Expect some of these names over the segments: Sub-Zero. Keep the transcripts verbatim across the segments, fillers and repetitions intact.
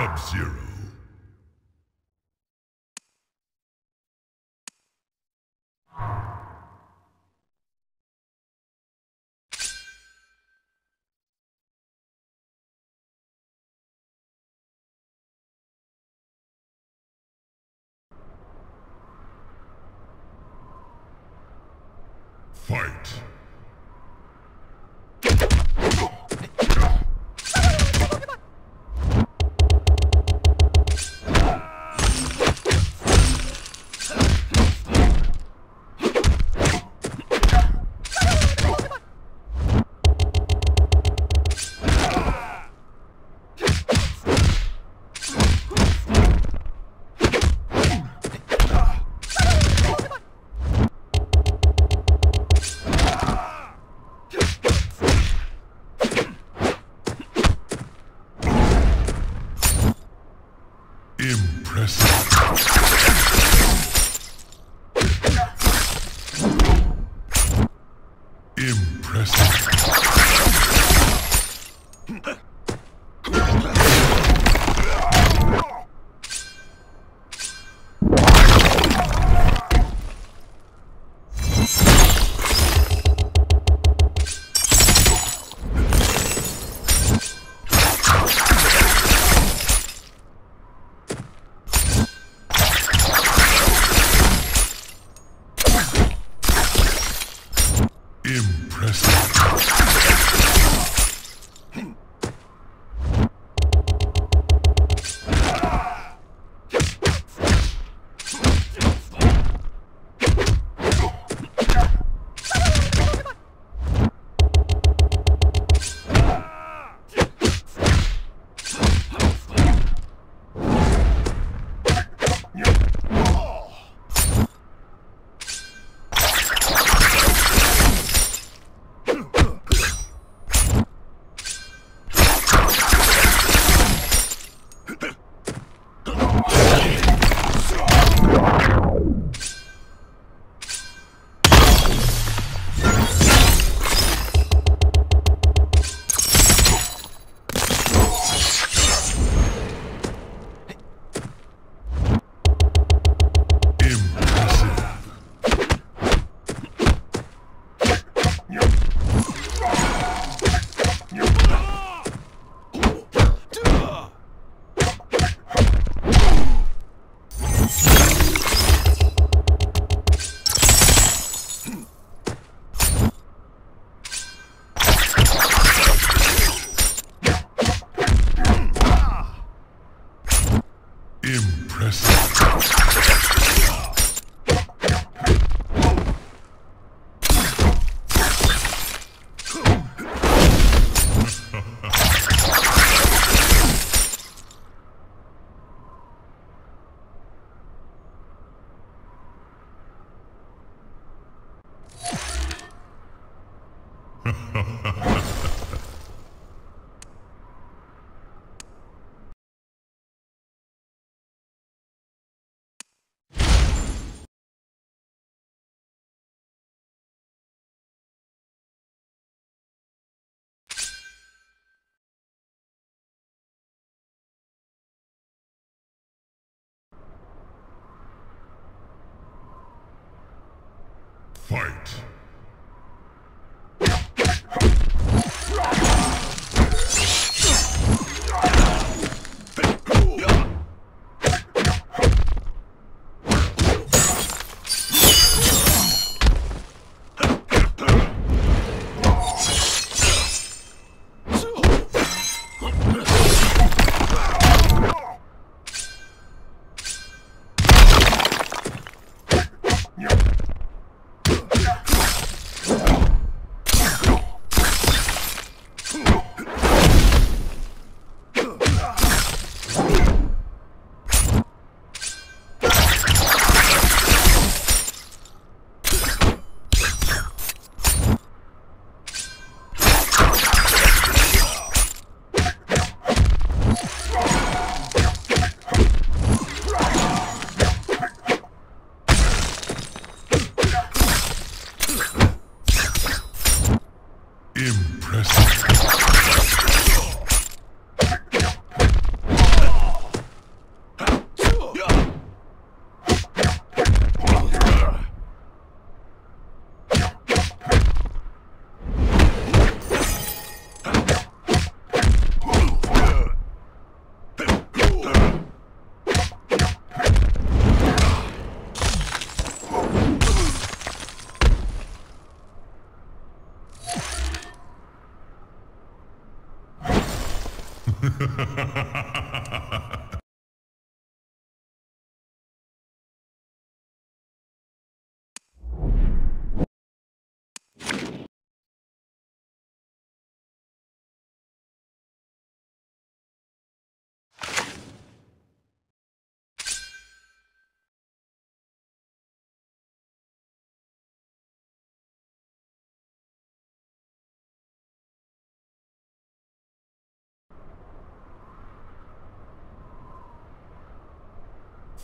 Sub-Zero. Fight. Impressive.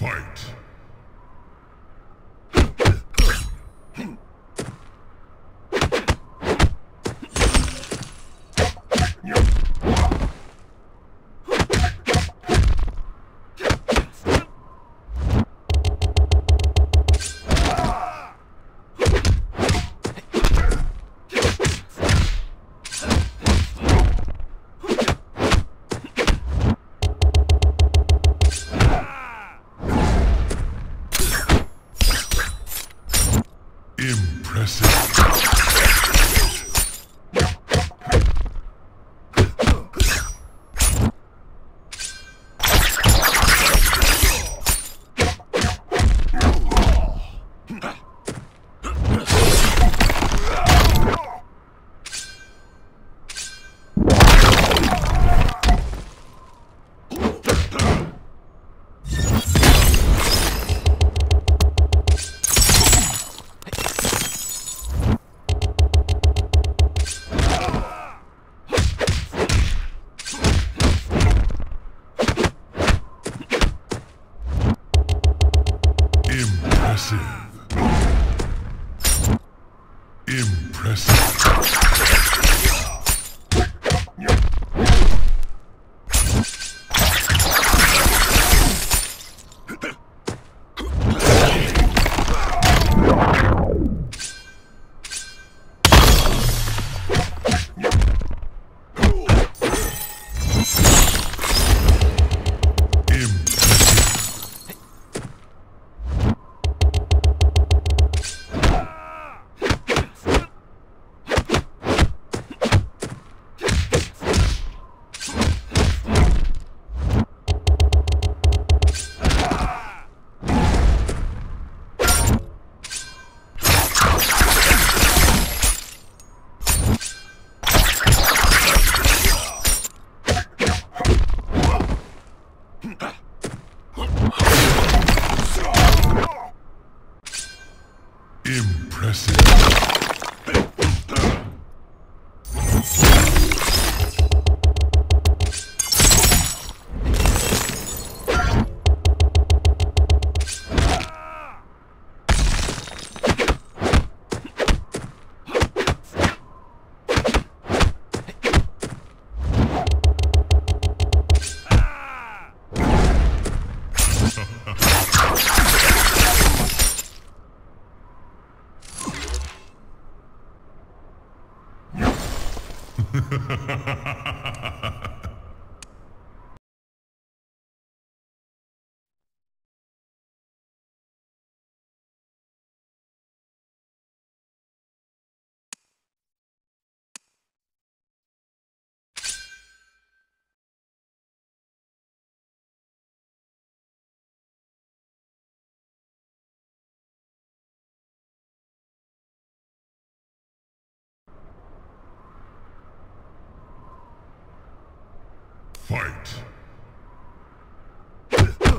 Fight! Fight! No.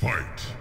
Fight!